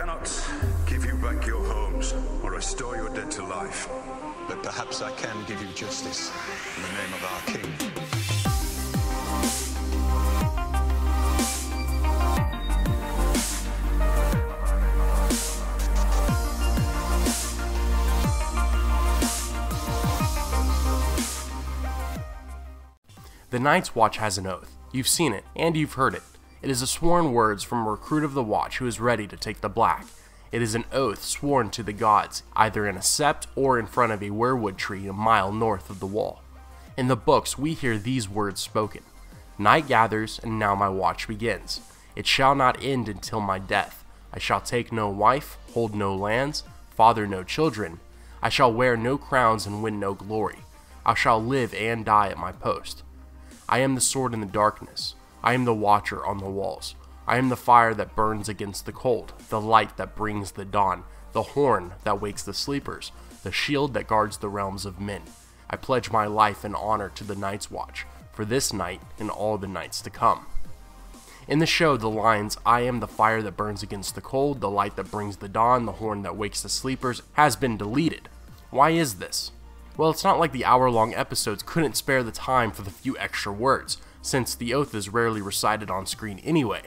cannot give you back your homes or restore your dead to life, but perhaps I can give you justice in the name of our king. The Night's Watch has an oath. You've seen it, and you've heard it. It is a sworn words from a recruit of the Watch who is ready to take the black. It is an oath sworn to the gods, either in a sept or in front of a weirwood tree a mile north of the wall. In the books we hear these words spoken. Night gathers, and now my watch begins. It shall not end until my death. I shall take no wife, hold no lands, father no children. I shall wear no crowns and win no glory. I shall live and die at my post. I am the sword in the darkness. I am the watcher on the walls. I am the fire that burns against the cold, the light that brings the dawn, the horn that wakes the sleepers, the shield that guards the realms of men. I pledge my life and honor to the Night's Watch, for this night and all the nights to come. In the show, the lines, I am the fire that burns against the cold, the light that brings the dawn, the horn that wakes the sleepers, has been deleted. Why is this? Well, it's not like the hour-long episodes couldn't spare the time for the few extra words, since the oath is rarely recited on screen anyway.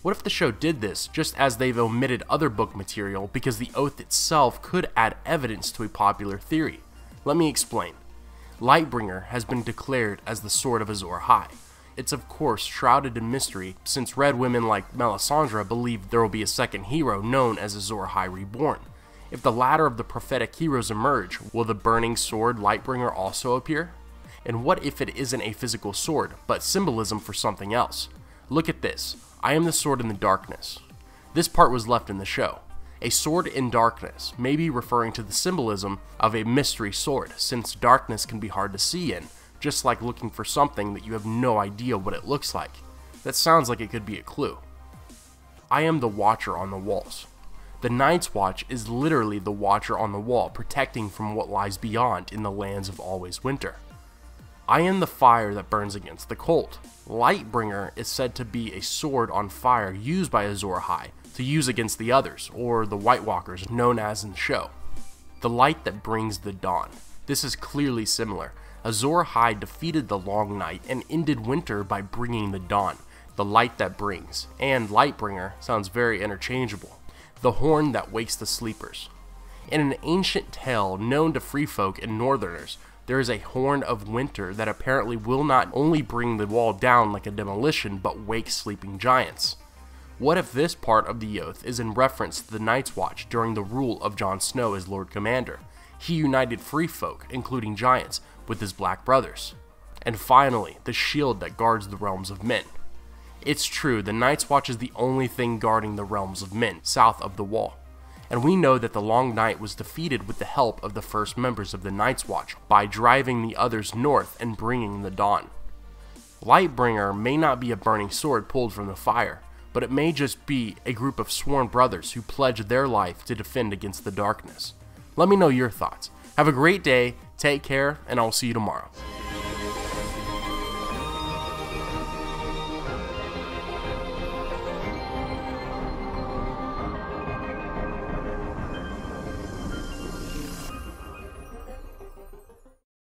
What if the show did this, just as they've omitted other book material because the oath itself could add evidence to a popular theory? Let me explain. Lightbringer has been declared as the sword of Azor Ahai. It's of course shrouded in mystery, since red women like Melisandre believe there will be a second hero known as Azor Ahai Reborn. If the latter of the prophetic heroes emerge, will the burning sword Lightbringer also appear? And what if it isn't a physical sword, but symbolism for something else? Look at this. I am the sword in the darkness. This part was left in the show. A sword in darkness may be referring to the symbolism of a mystery sword, since darkness can be hard to see in, just like looking for something that you have no idea what it looks like. That sounds like it could be a clue. I am the watcher on the walls. The Night's Watch is literally the watcher on the wall, protecting from what lies beyond in the lands of always winter. I am the fire that burns against the cold. Lightbringer is said to be a sword on fire used by Azor Ahai to use against the others, or the White Walkers known as in the show. The light that brings the dawn. This is clearly similar. Azor Ahai defeated the Long Night and ended winter by bringing the dawn, the light that brings, and Lightbringer sounds very interchangeable. The horn that wakes the sleepers. In an ancient tale known to free folk and northerners, there is a horn of winter that apparently will not only bring the wall down like a demolition, but wake sleeping giants. What if this part of the oath is in reference to the Night's Watch during the rule of Jon Snow as Lord Commander? He united free folk, including giants, with his black brothers. And finally, the shield that guards the realms of men. It's true, the Night's Watch is the only thing guarding the realms of men, south of the wall. And we know that the Long Night was defeated with the help of the first members of the Night's Watch, by driving the others north and bringing the dawn. Lightbringer may not be a burning sword pulled from the fire, but it may just be a group of sworn brothers who pledge their life to defend against the darkness. Let me know your thoughts. Have a great day, take care, and I'll see you tomorrow.